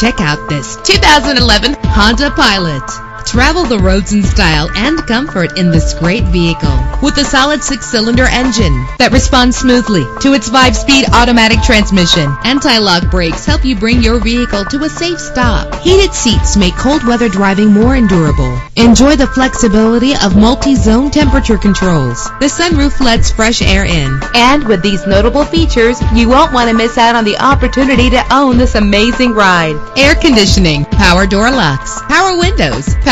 Check out this 2011 Honda Pilot. Travel the roads in style and comfort in this great vehicle with a solid 6-cylinder engine that responds smoothly to its 5-speed automatic transmission. Anti-lock brakes help you bring your vehicle to a safe stop. Heated seats make cold weather driving more endurable. Enjoy the flexibility of multi-zone temperature controls. The sunroof lets fresh air in. And with these notable features, you won't want to miss out on the opportunity to own this amazing ride. Air conditioning, power door locks, power windows,